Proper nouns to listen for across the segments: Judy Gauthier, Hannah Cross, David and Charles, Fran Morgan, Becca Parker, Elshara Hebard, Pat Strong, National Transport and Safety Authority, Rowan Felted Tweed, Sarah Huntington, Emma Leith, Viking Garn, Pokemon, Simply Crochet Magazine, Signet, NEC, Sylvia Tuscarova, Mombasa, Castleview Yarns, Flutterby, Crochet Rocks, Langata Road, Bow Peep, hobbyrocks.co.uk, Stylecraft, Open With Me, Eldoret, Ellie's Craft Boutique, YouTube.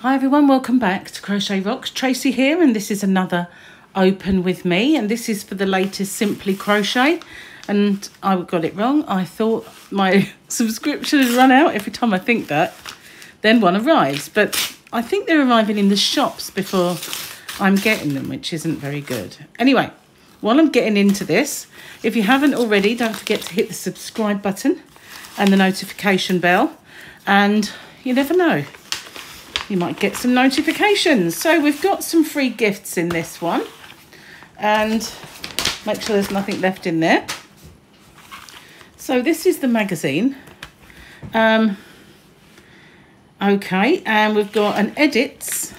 Hi everyone, welcome back to Crochet Rocks. Tracy here, and this is another open with me, and this is for the latest Simply Crochet. And I got it wrong. I thought my subscription had run out. Every time I think that, then one arrives. But I think they're arriving in the shops before I'm getting them, which isn't very good. Anyway, while I'm getting into this, if you haven't already, don't forget to hit the subscribe button and the notification bell. And you never know, you might get some notifications. So we've got some free gifts in this one, and make sure there's nothing left in there. So this is the magazine. Okay, and we've got an edits,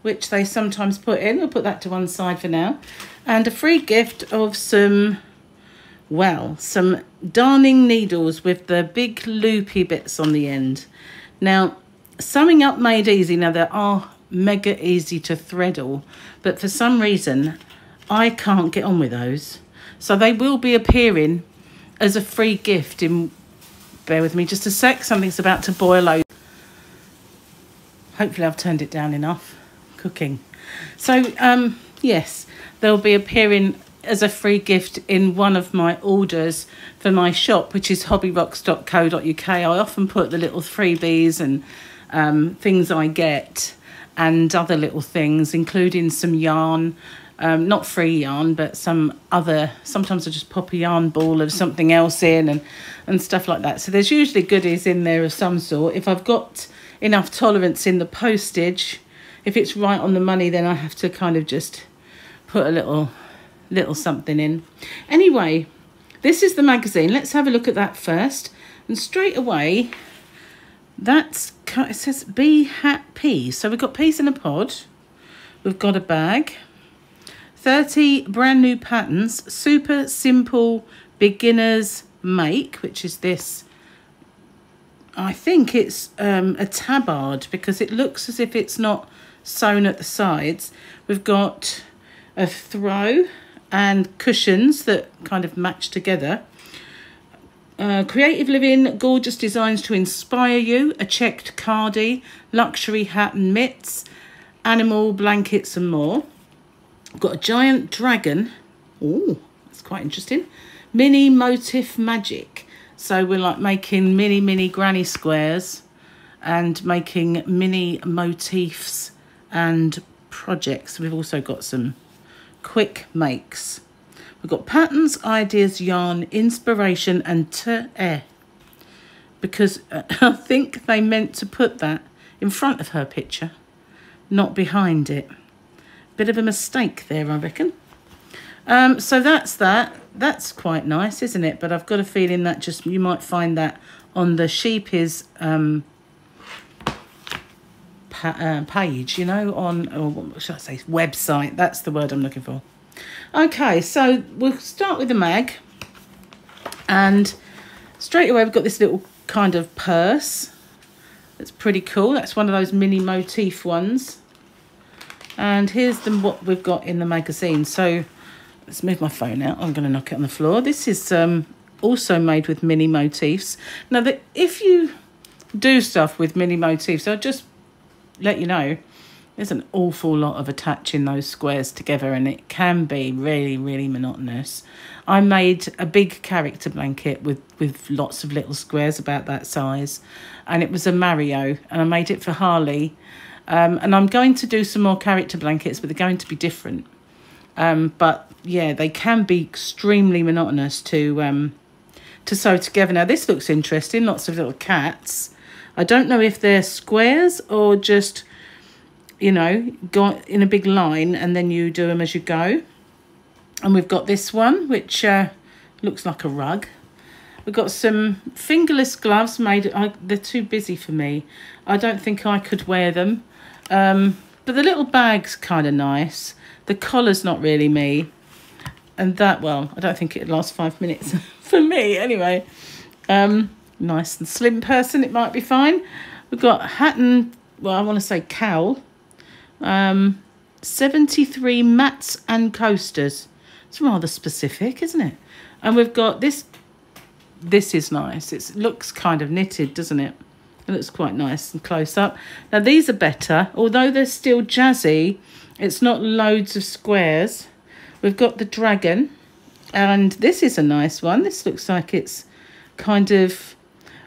which they sometimes put in. We'll put that to one side for now. And a free gift of some, well, some darning needles with the big loopy bits on the end. Now, Sewing Up Made Easy. Now, they are mega easy to thread all, but for some reason, I can't get on with those. So they will be appearing as a free gift in, bear with me just a sec, something's about to boil over. Hopefully I've turned it down enough. Cooking. So, yes, they'll be appearing as a free gift in one of my orders for my shop, which is hobbyrocks.co.uk. I often put the little freebies and things I get and other little things, including some yarn, not free yarn, but some other, sometimes I just pop a yarn ball of something else in and stuff like that. So there's usually goodies in there of some sort. If I've got enough tolerance in the postage, if it's right on the money, then I have to kind of just put a little something in. Anyway, this is the magazine. Let's have a look at that first. And straight away, that's, it says B hat P. So we've got peas in a pod. We've got a bag. 30 brand new patterns. Super simple beginners make, which is this. I think it's a tabard because it looks as if it's not sewn at the sides. We've got a throw and cushions that kind of match together. Creative Living, gorgeous designs to inspire you, a checked cardie, luxury hat and mitts, animal blankets and more. Got a giant dragon. Oh, that's quite interesting. Mini motif magic. So we're like making mini granny squares and making mini motifs and projects. We've also got some quick makes. We've got patterns, ideas, yarn, inspiration and te-eh, because I think they meant to put that in front of her picture, not behind it. Bit of a mistake there, I reckon. So that's that. That's quite nice, isn't it? But I've got a feeling that just you might find that on the sheepies page, you know, on, or what should I say, website. That's the word I'm looking for. Okay, so we'll start with the mag, and straight away we've got this little kind of purse. That's pretty cool. That's one of those mini motif ones. And here's the what we've got in the magazine. So let's move my phone out. I'm going to knock it on the floor. This is also made with mini motifs. Now, that if you do stuff with mini motifs, I'll just let you know, there's an awful lot of attaching those squares together, and it can be really monotonous. I made a big character blanket with lots of little squares about that size, and it was a Mario, and I made it for Harley. And I'm going to do some more character blankets, but they're going to be different. But yeah, they can be extremely monotonous to sew together. Now this looks interesting, lots of little cats. I don't know if they're squares or just, you know, got in a big line and then you do them as you go. And we've got this one, which looks like a rug. We've got some fingerless gloves made. They're too busy for me. I don't think I could wear them. But the little bag's kind of nice. The collar's not really me. And that, well, I don't think it'd last 5 minutes for me anyway. Nice and slim person, it might be fine. We've got hat and, well, I want to say cowl. 73 mats and coasters. It's rather specific, isn't it? And we've got this. This is nice. It looks kind of knitted, doesn't it? It looks quite nice and close up. Now these are better, although they're still jazzy. It's not loads of squares. We've got the dragon, and this is a nice one. This looks like it's kind of,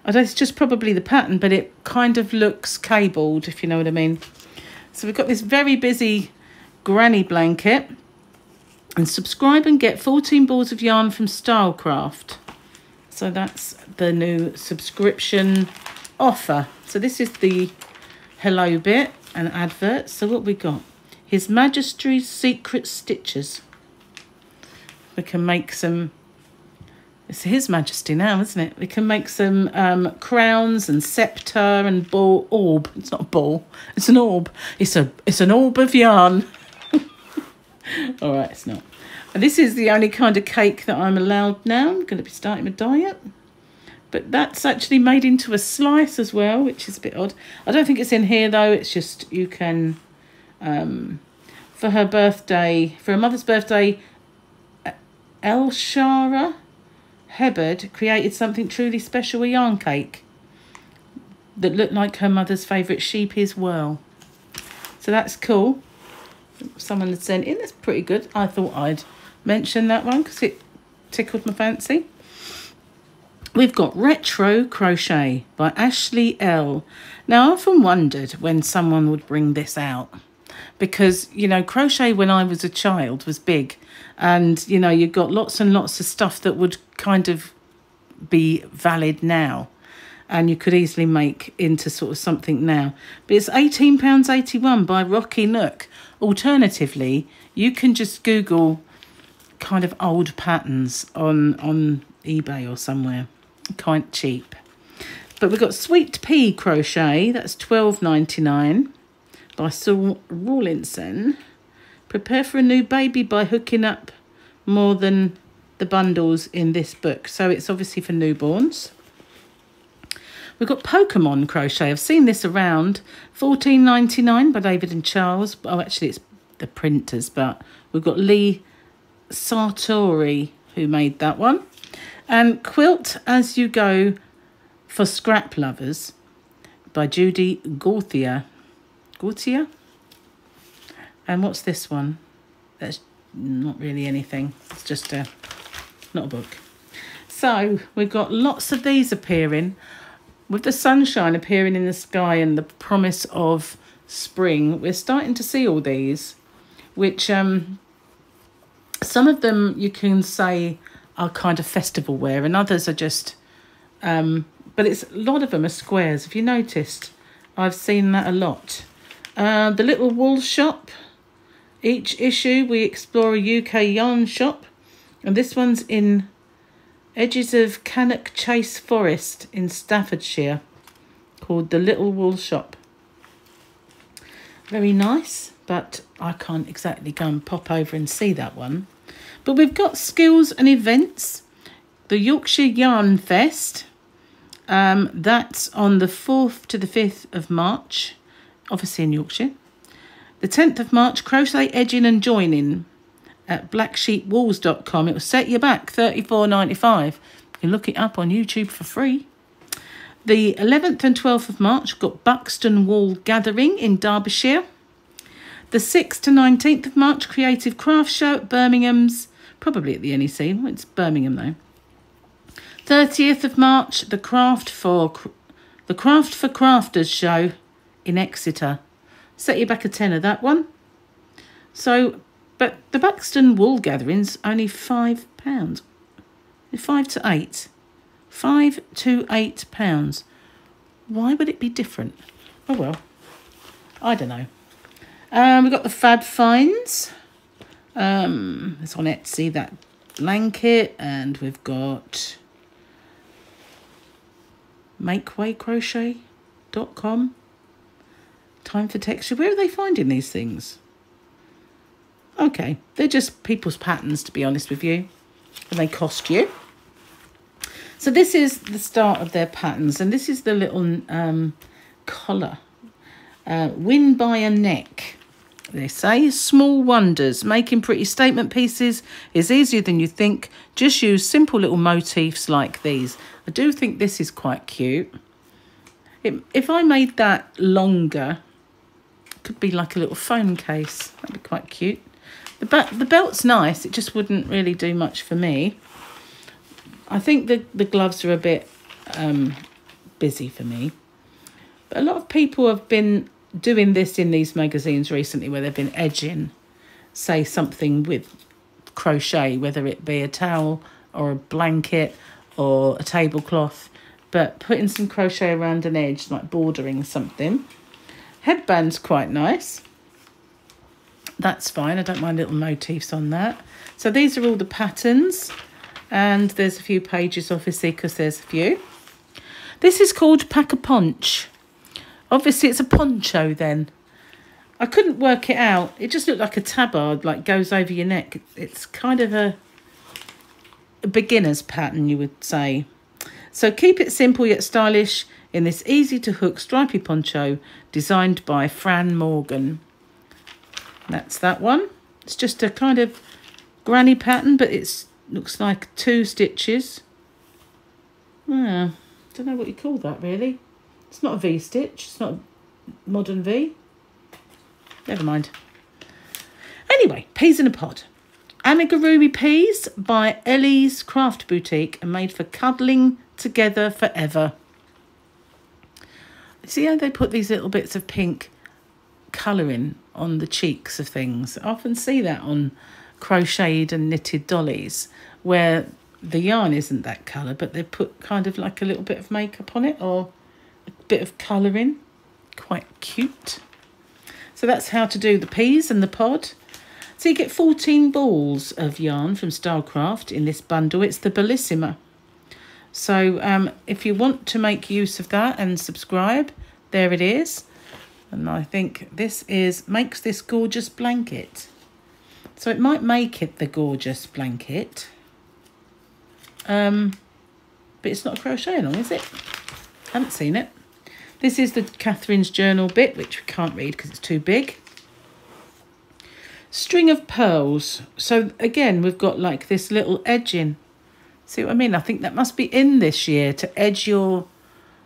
I don't, it's just probably the pattern, but it kind of looks cabled, if you know what I mean. So we've got this very busy granny blanket. And subscribe and get 14 balls of yarn from Stylecraft. So that's the new subscription offer. So this is the hello bit and advert. So what we got? His Majesty's Secret Stitches. We can make some, it's His Majesty now, isn't it? We can make some crowns and scepter and ball, orb. It's not a ball, it's an orb. It's an orb of yarn. All right, it's not. And this is the only kind of cake that I'm allowed now. I'm going to be starting my diet. But that's actually made into a slice as well, which is a bit odd. I don't think it's in here, though. It's just you can, for her birthday, for her mother's birthday, Elshara Hebard created something truly special, a yarn cake that looked like her mother's favourite sheep is Whirl. So that's cool. Someone had sent in, that's pretty good. I thought I'd mention that one because it tickled my fancy. We've got Retro Crochet by Ashley L. Now, I often wondered when someone would bring this out because, you know, crochet when I was a child was big. And, you know, you got lots and lots of stuff that would kind of be valid now. And you could easily make into sort of something now. But it's £18.81 by Rocky Nook. Alternatively, you can just Google kind of old patterns on eBay or somewhere. Kind cheap. But we've got Sweet Pea Crochet. That's £12.99 by Sue Rawlinson. Prepare for a new baby by hooking up more than the bundles in this book. So it's obviously for newborns. We've got Pokemon Crochet. I've seen this around. £14.99 by David and Charles. Oh, actually, it's the printers, but we've got Lee Sartori who made that one. And Quilt As You Go for Scrap Lovers by Judy Gauthier. Gauthier? And what's this one? That's not really anything. It's just a, not a book. So we've got lots of these appearing. With the sunshine appearing in the sky and the promise of spring, we're starting to see all these, which some of them you can say are kind of festival wear and others are just, but it's a lot of them are squares. If you noticed, I've seen that a lot. The Little Wool Shop, each issue we explore a UK yarn shop, and this one's in Edges of Cannock Chase Forest in Staffordshire, called the Little Wool Shop. Very nice, but I can't exactly go and pop over and see that one. But we've got skills and events. The Yorkshire Yarn Fest, that's on the 4th to the 5th of March, obviously in Yorkshire. The 10th of March, crochet, edging and joining at Blacksheepwool.com. It will set you back $34.95. You can look it up on YouTube for free. The 11th and 12th of March, got Buxton Wool Gathering in Derbyshire. The 6th to 19th of March, Creative Craft Show at Birmingham's, probably at the NEC. Well, it's Birmingham though. 30th of March, the Craft for Crafters Show in Exeter. Set you back a tenner, that one. So, but the Buxton Wool Gathering's only £5. £5 to £8. £5 to £8. Why would it be different? Oh, well, I don't know. We've got the Fab Finds. It's on Etsy, that blanket. And we've got makewaycrochet.com. Time for Texture. Where are they finding these things? Okay, they're just people's patterns, to be honest with you, and they cost you. So this is the start of their patterns, and this is the little collar. Win by a neck, they say. Small wonders. Making pretty statement pieces is easier than you think. Just use simple little motifs like these. I do think this is quite cute. If I made that longer, it could be like a little phone case. That'd be quite cute. The belt's nice. It just wouldn't really do much for me. I think the gloves are a bit busy for me. But a lot of people have been doing this in these magazines recently, where they've been edging, say, something with crochet, whether it be a towel or a blanket or a tablecloth, but putting some crochet around an edge, like bordering something. Headband's quite nice. That's fine. I don't mind little motifs on that. So these are all the patterns, and there's a few pages, obviously, because there's a few. This is called Pack a Punch. Obviously, it's a poncho then. I couldn't work it out. It just looked like a tabard, like goes over your neck. It's kind of a beginner's pattern, you would say. So keep it simple yet stylish in this easy-to-hook stripy poncho designed by Fran Morgan. That's that one. It's just a kind of granny pattern, but it looks like two stitches. Yeah, don't know what you call that, really. It's not a V-stitch. It's not a modern V. Never mind. Anyway, Peas in a Pod. Amigurumi Peas by Ellie's Craft Boutique are made for cuddling together forever. See how they put these little bits of pink colouring on the cheeks of things? I often see that on crocheted and knitted dollies, where the yarn isn't that colour, but they put kind of like a little bit of makeup on it or bit of colouring. Quite cute. So that's how to do the peas and the pod. So you get 14 balls of yarn from Stylecraft in this bundle. It's the Bellissima. So if you want to make use of that and subscribe, there it is. And I think this is Makes This Gorgeous Blanket. So it might make it the gorgeous blanket. But it's not crocheting on, is it? Haven't seen it. This is the Catherine's Journal bit, which we can't read because it's too big. String of Pearls. So again, we've got like this little edging. See what I mean? I think that must be in this year, to edge your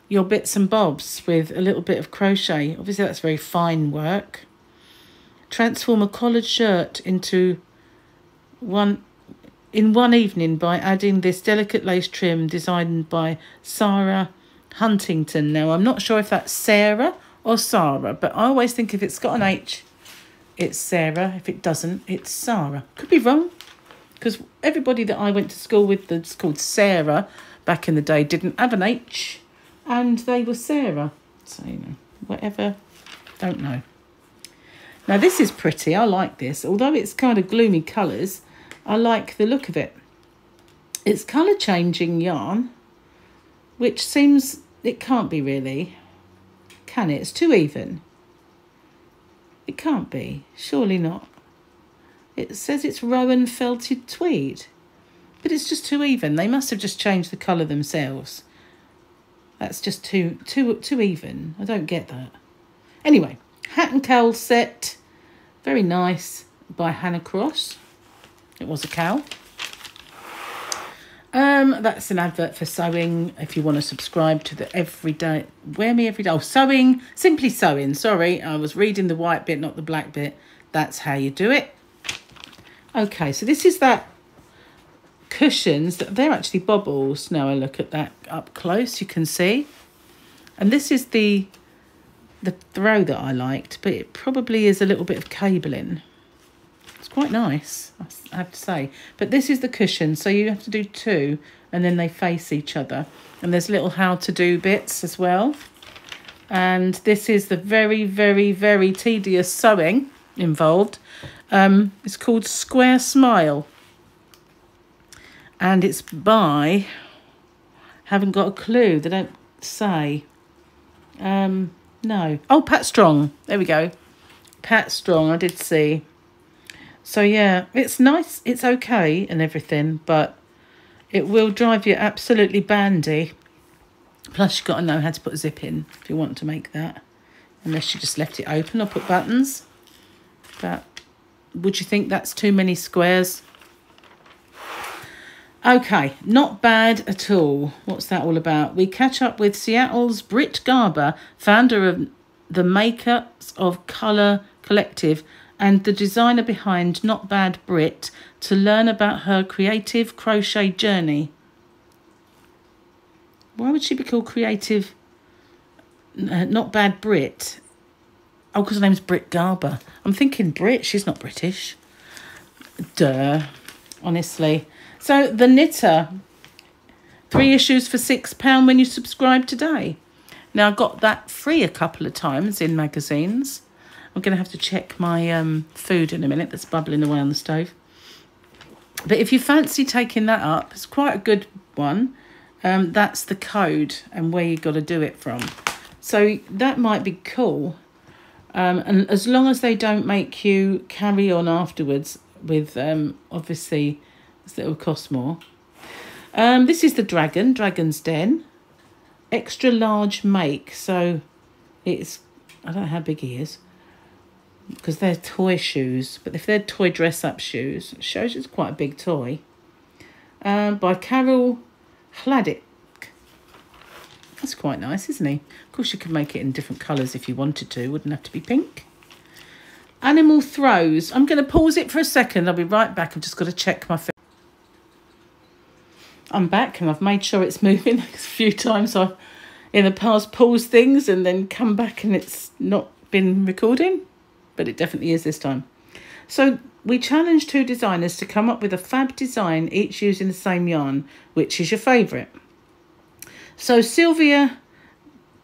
bits and bobs with a little bit of crochet. Obviously, that's very fine work. Transform a collared shirt into one evening by adding this delicate lace trim designed by Sarah Huntington. Now, I'm not sure if that's Sarah or Sarah, but I always think if it's got an H, it's Sarah. If it doesn't, it's Sarah. Could be wrong, because everybody that I went to school with that's called Sarah back in the day didn't have an H, and they were Sarah. So, you know, whatever. Don't know. Now, this is pretty. I like this. Although it's kind of gloomy colours, I like the look of it. It's colour-changing yarn, which seems it can't be really, can it? It's too even. It can't be, surely not. It says it's Rowan Felted Tweed, but it's just too even. They must have just changed the colour themselves. That's just too even. I don't get that. Anyway, Hat and Cowl Set, very nice, by Hannah Cross. It was a cowl. That's an advert for sewing. If you want to subscribe to the everyday, wear me everyday. Oh, sewing, Simply Sewing. Sorry, I was reading the white bit, not the black bit. That's how you do it. Okay, so this is that cushions. They're actually bobbles. Now I look at that up close, you can see. And this is the throw that I liked, but it probably is a little bit of cabling. It's quite nice, I have to say. But this is the cushion, so you have to do two, and then they face each other. And there's little how-to-do bits as well. And this is the very, very, very tedious sewing involved. It's called Square Smile. And it's by... haven't got a clue, they don't say. No. Oh, Pat Strong. There we go. Pat Strong, I did see. So, yeah, it's nice, it's okay and everything, but it will drive you absolutely bandy. Plus, you've got to know how to put a zip in if you want to make that, unless you just left it open or put buttons. But would you think that's too many squares? Okay, not bad at all. What's that all about? We catch up with Seattle's Britt Garber, founder of the Makers of Colour Collective and the designer behind Not Bad Britt, to learn about her creative crochet journey. Why would she be called Creative Not Bad Britt? Oh, because her name's Britt Garber. I'm thinking Brit, she's not British. Duh, honestly. So The Knitter, 3 issues for £6 when you subscribe today. Now, I got that free a couple of times in magazines. I'm going to have to check my food in a minute that's bubbling away on the stove. But if you fancy taking that up, it's quite a good one. That's the code and where you've got to do it from. So that might be cool. And as long as they don't make you carry on afterwards with, obviously, it will cost more. This is the Dragon, Dragon's Den. Extra large make. So it's, I don't know how big he is, because they're toy shoes. But if they're toy dress-up shoes, it shows it's quite a big toy. By Carol Hladick. That's quite nice, isn't he? Of course, you could make it in different colours if you wanted to. It wouldn't have to be pink. Animal Throws. I'm going to pause it for a second. I'll be right back. I've just got to check my phone. I'm back and I've made sure it's moving. A few times I've, in the past, paused things and then come back and it's not been recording. But it definitely is this time. So we challenge 2 designers to come up with a fab design, each using the same yarn. Which is your favourite? So Sylvia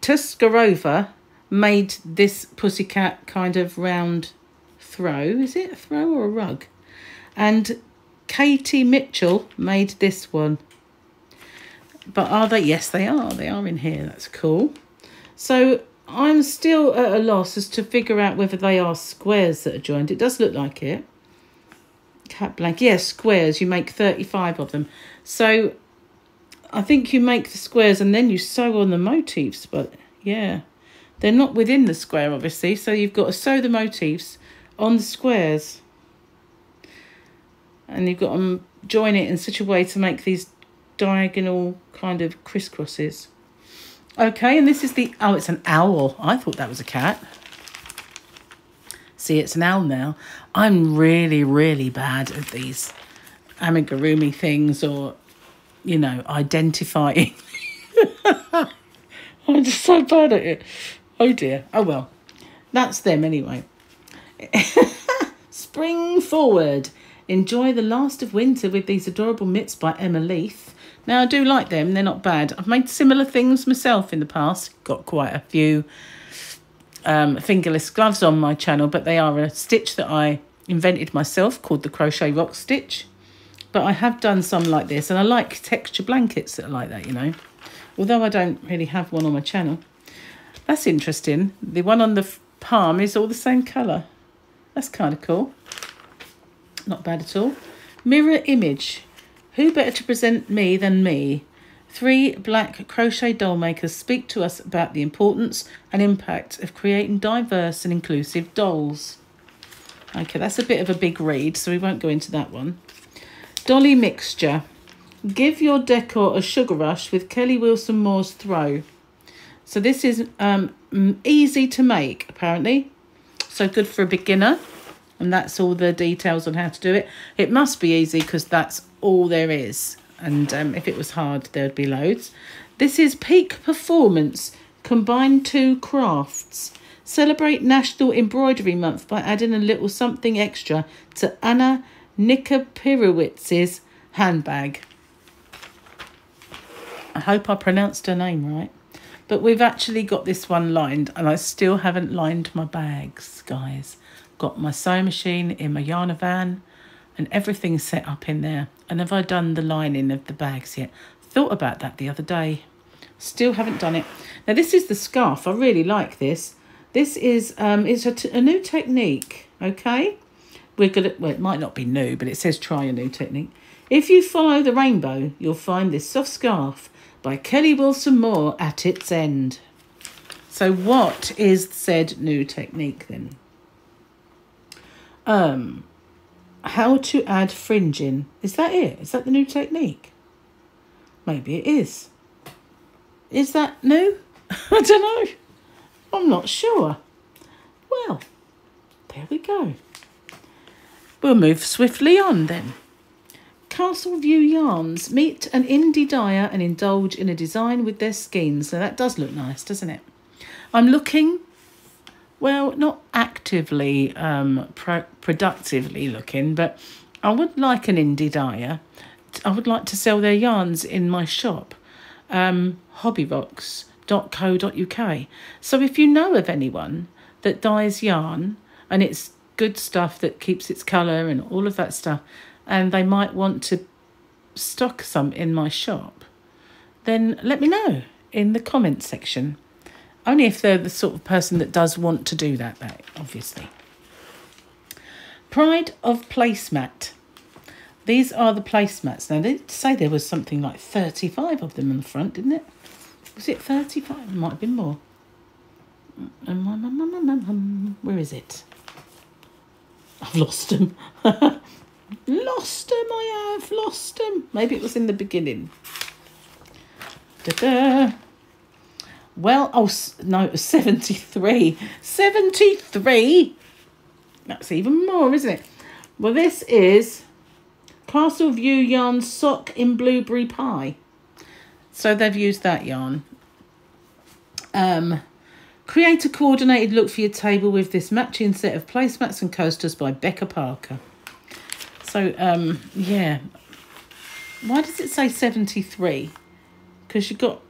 Tuscarova made this pussycat kind of round throw. Is it a throw or a rug? And Katie Mitchell made this one. But are they? Yes, they are. They are in here. That's cool. So I'm still at a loss as to figure out whether they are squares that are joined. It does look like it. Cat blank. Yes, yeah, squares. You make 35 of them. So I think you make the squares and then you sew on the motifs, but yeah, they're not within the square, obviously, so you've got to sew the motifs on the squares. And you've got to join it in such a way to make these diagonal kind of crisscrosses. Okay, and this is the, oh, it's an owl. I thought that was a cat. See, it's an owl now. I'm really, really bad at these amigurumi things, or, you know, identifying. I'm just so bad at it. Oh dear. Oh well. That's them anyway. Spring Forward. Enjoy the last of winter with these adorable mitts by Emma Leith. Now, I do like them. They're not bad. I've made similar things myself in the past. Got quite a few fingerless gloves on my channel, but they are a stitch that I invented myself called the Crochet Rocks stitch. But I have done some like this, and I like texture blankets that are like that, you know. Although I don't really have one on my channel. That's interesting. The one on the palm is all the same colour. That's kind of cool. Not bad at all. Mirror Image. Who better to present me than me? 3 black crochet doll makers speak to us about the importance and impact of creating diverse and inclusive dolls. Okay, that's a bit of a big read, so we won't go into that one. Dolly Mixture. Give your decor a sugar rush with Kelly Wilson Moore's throw. So this is easy to make, apparently. So good for a beginner. And that's all the details on how to do it. It must be easy because that's all there is. And if it was hard, there'd be loads. This is Peak Performance. Combine 2 crafts. Celebrate National Embroidery Month by adding a little something extra to Anna Nikopirowicz's handbag. I hope I pronounced her name right. But we've actually got this one lined, and I still haven't lined my bags, guys. Got my sewing machine in my yarn van and everything's set up in there. And have I done the lining of the bags yet? Thought about that the other day. Still haven't done it. Now, this is the scarf. I really like this. This is it's a new technique, okay? We're good at, well, it might not be new, but it says try a new technique. If you follow the rainbow, you'll find this soft scarf by Kelly Wilson Moore at its end. So what is said new technique then? How to add fringing. Is that it? Is that the new technique? Maybe it is. Is that new? I don't know. I'm not sure. Well, there we go. We'll move swiftly on then. Castleview Yarns. Meet an indie dyer and indulge in a design with their skeins. So that does look nice, doesn't it? I'm looking, well, not actively productively looking, but I would like an indie dyer. I would like to sell their yarns in my shop, hobbyrocks.co.uk. So if you know of anyone that dyes yarn and it's good stuff that keeps its colour and all of that stuff, and they might want to stock some in my shop, then let me know in the comments section. Only if they're the sort of person that does want to do that, obviously. Pride of Placemat. These are the placemats. Now, they say there was something like 35 of them in the front, didn't it? Was it 35? It might have been more. Where is it? I've lost them. Lost them, I have lost them. Maybe it was in the beginning. Da-da. Well, oh, no, it was 73. 73? That's even more, isn't it? Well, this is Castleview Yarn Sock in Blueberry Pie. So they've used that yarn. Create a coordinated look for your table with this matching set of placemats and coasters by Becca Parker. So, yeah. Why does it say 73? Because you've got...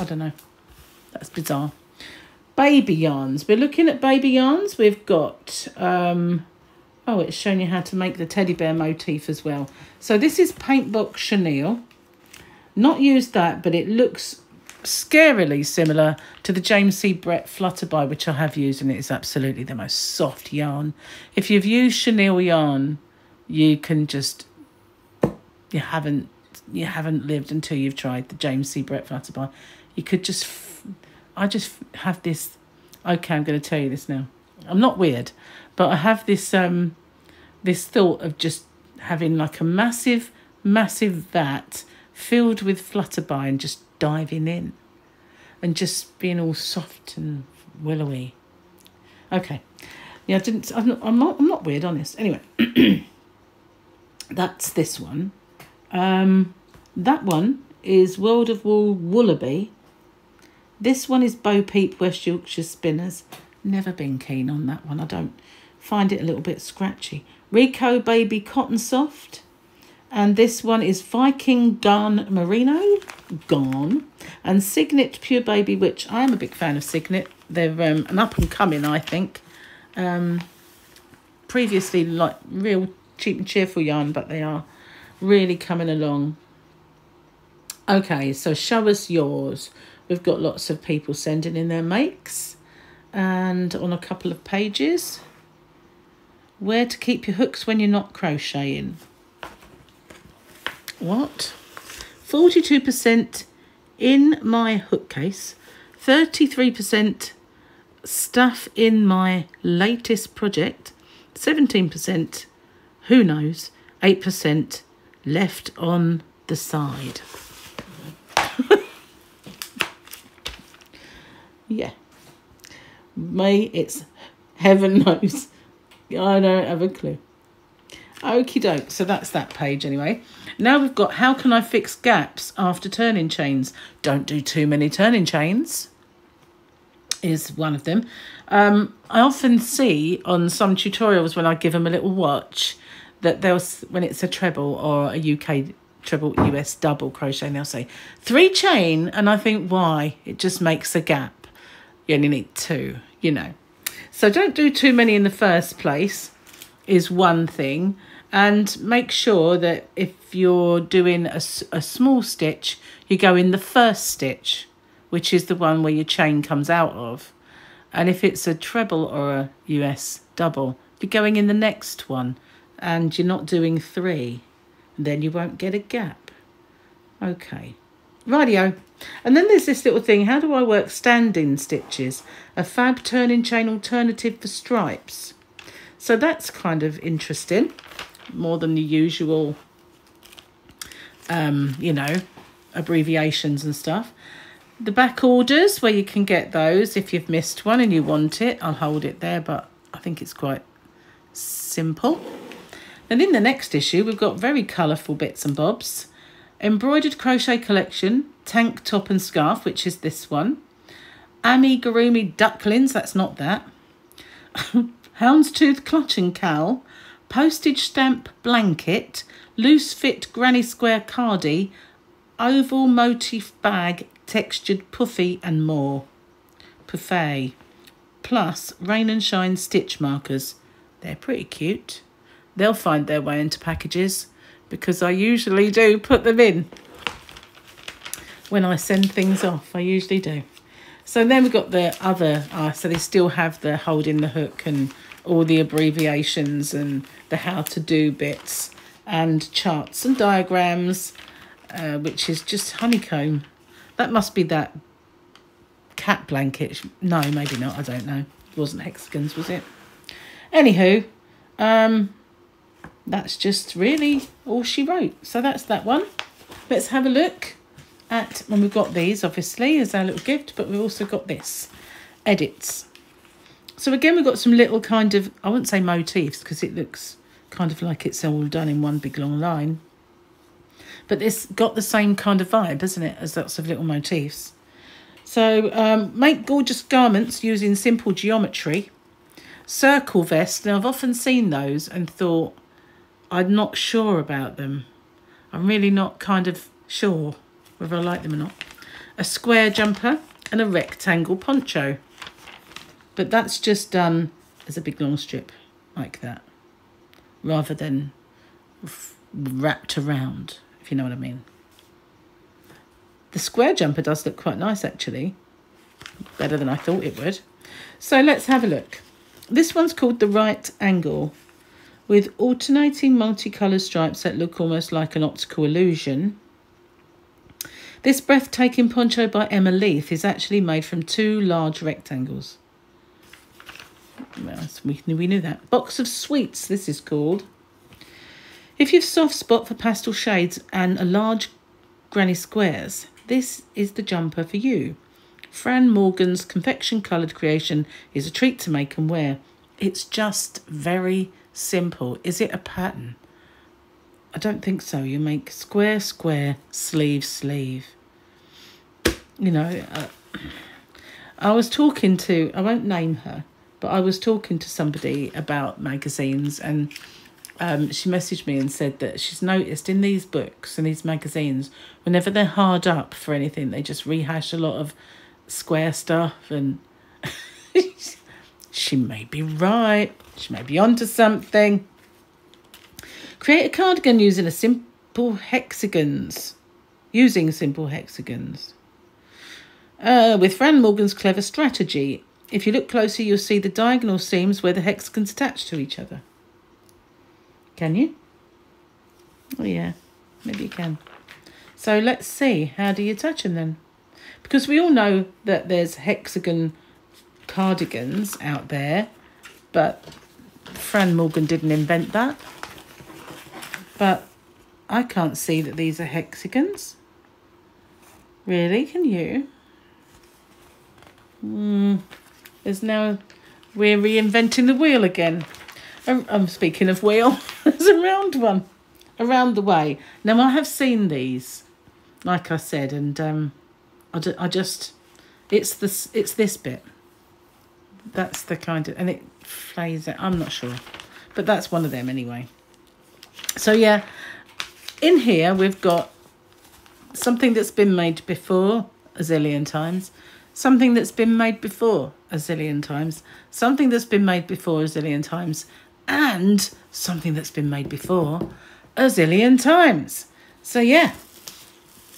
I don't know. That's bizarre. Baby yarns. We're looking at baby yarns. We've got... oh, it's showing you how to make the teddy bear motif as well. So this is Paintbox Chenille. Not used that, but it looks scarily similar to the James C Brett Flutterby, which I have used, and it is absolutely the most soft yarn. If you've used chenille yarn, you can just... You haven't lived until you've tried the James C. Brett Flutterby. You could just... I just have this... Okay, I'm going to tell you this now. I'm not weird, but I have this this thought of just having like a massive, massive vat filled with Flutterby and just diving in and just being all soft and willowy. Okay. Yeah, I'm not weird on this. Anyway, that's this one. That one is World of Wool Woolaby. This one is Bow Peep West Yorkshire Spinners. Never been keen on that one. I don't find it a little bit scratchy. Rico Baby Cotton Soft. And this one is Viking Garn Merino. Garn. And Signet Pure Baby, which I am a big fan of Signet. They're an up and coming, I think. Previously, like, real cheap and cheerful yarn, but they are really coming along. Okay, so show us yours. We've got lots of people sending in their makes, and on a couple of pages. Where to keep your hooks when you're not crocheting. What? 42% in my hook case, 33% stuff in my latest project, 17% who knows, 8% left on the side. Yeah. Me, it's heaven knows. I don't have a clue. Okie doke. So that's that page anyway. Now we've got how can I fix gaps after turning chains? Don't do too many turning chains is one of them. I often see on some tutorials when I give them a little watch that they'll, when it's a treble or a UK treble, US double crochet, and they'll say 3 chain, and I think, why? It just makes a gap. You only need 2, you know. So don't do too many in the first place is one thing, and make sure that if you're doing a small stitch, you go in the first stitch, which is the one where your chain comes out of, and if it's a treble or a US double, you're going in the next one, and you're not doing 3, then you won't get a gap. Okay, rightio. And then there's this little thing, how do I work stand-in stitches? A fab turning chain alternative for stripes. So that's kind of interesting, more than the usual, you know, abbreviations and stuff. The back orders, where you can get those if you've missed one and you want it. I'll hold it there, but I think it's quite simple. And in the next issue, we've got very colourful bits and bobs. Embroidered crochet collection, tank top and scarf, which is this one. Amigurumi ducklings, that's not that. Houndstooth clutching cowl, postage stamp blanket, loose fit granny square cardie, oval motif bag, textured puffy and more. Puffet. Plus rain and shine stitch markers. They're pretty cute. They'll find their way into packages because I usually do put them in. When I send things off, I usually do. So then we've got the other, so they still have the holding the hook and all the abbreviations and the how to do bits and charts and diagrams, which is just honeycomb. That must be that cat blanket. No, maybe not. I don't know. It wasn't hexagons, was it? Anywho, that's just really all she wrote. So that's that one. Let's have a look at, and we've got these obviously as our little gift, but we've also got this, edits. So again, we've got some little kind of, I wouldn't say motifs because it looks kind of like it's all done in one big long line, but it's got the same kind of vibe, isn't it, as lots of little motifs. So make gorgeous garments using simple geometry. Circle vests. Now I've often seen those and thought, I'm not sure about them. I'm really not kind of sure whether I like them or not. A square jumper and a rectangle poncho. But that's just done as a big long strip like that, rather than wrapped around, if you know what I mean. The square jumper does look quite nice actually, better than I thought it would. So let's have a look. This one's called the right angle, with alternating multicoloured stripes that look almost like an optical illusion. This breathtaking poncho by Emma Leith is actually made from two large rectangles. Well, we knew that. Box of Sweets, this is called. If you've soft spot for pastel shades and a large granny squares, this is the jumper for you. Fran Morgan's confection coloured creation is a treat to make and wear. It's just very simple. Is it a pattern? I don't think so. You make square, square, sleeve, sleeve. You know, I was talking to, I won't name her, but I was talking to somebody about magazines, and she messaged me and said that she's noticed in these books and these magazines, whenever they're hard up for anything, they just rehash a lot of square stuff, and she may be right, she may be onto something. Create a cardigan using simple hexagons with Fran Morgan's clever strategy. If you look closer, you'll see the diagonal seams where the hexagons attach to each other. Can you? Oh yeah, maybe you can. So let's see, how do you attach them then? Because we all know that there's hexagon cardigans out there, but Fran Morgan didn't invent that. But I can't see that these are hexagons. Really, can you? There's now, we're reinventing the wheel again. I'm speaking of wheel, there's a round one, around the way. Now I have seen these, like I said, and I just, it's this bit. That's the kind of, and it flays out, I'm not sure. But that's one of them anyway. So yeah, in here we've got something that's been made before a zillion times, something that's been made before a zillion times, something that's been made before a zillion times, and something that's been made before a zillion times. So yeah,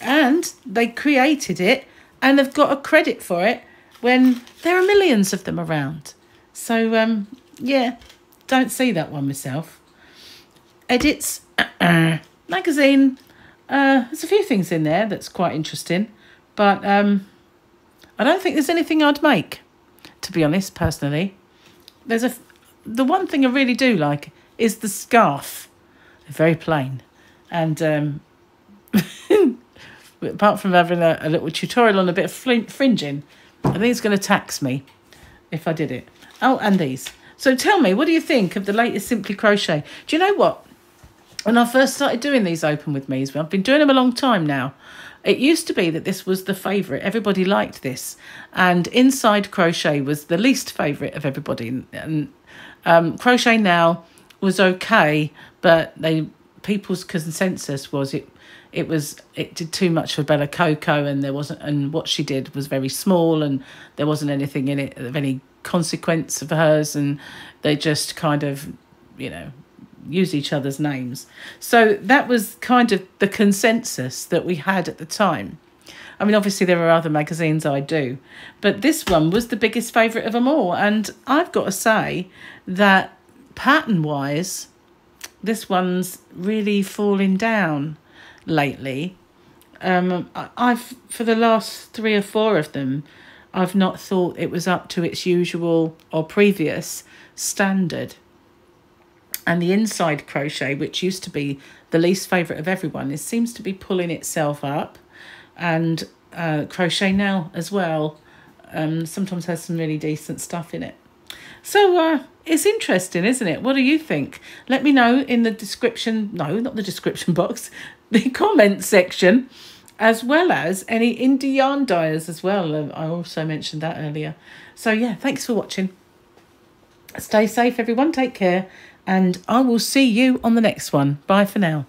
and they created it and they've got a credit for it when there are millions of them around. So yeah, don't see that one myself. Edits magazine. There's a few things in there that's quite interesting, but I don't think there's anything I'd make, to be honest, personally. There's a the one thing I really do like is the scarf. They're very plain. And apart from having a little tutorial on a bit of fringing, I think it's going to tax me if I did it. Oh, and these. So tell me, what do you think of the latest Simply Crochet? Do you know what? When I first started doing these open with me's, I've been doing them a long time now. It used to be that this was the favourite. Everybody liked this. And Inside Crochet was the least favourite of everybody. And Crochet Now was okay, but people's consensus was it did too much for Bella Coco, and what she did was very small, and there wasn't anything in it of any consequence of hers, and they just kind of, you know, use each other's names. So that was kind of the consensus that we had at the time. I mean, obviously there are other magazines I do, but this one was the biggest favourite of them all. And I've got to say that pattern wise, this one's really falling down lately. I've, for the last 3 or 4 of them, I've not thought it was up to its usual or previous standard. And the Inside Crochet, which used to be the least favourite of everyone, it seems to be pulling itself up. And Crochet Now as well, sometimes has some really decent stuff in it. So it's interesting, isn't it? What do you think? Let me know in the description, no, not the description box, the comment section, as well as any indie yarn dyers as well. I also mentioned that earlier. So yeah, thanks for watching. Stay safe, everyone. Take care. And I will see you on the next one. Bye for now.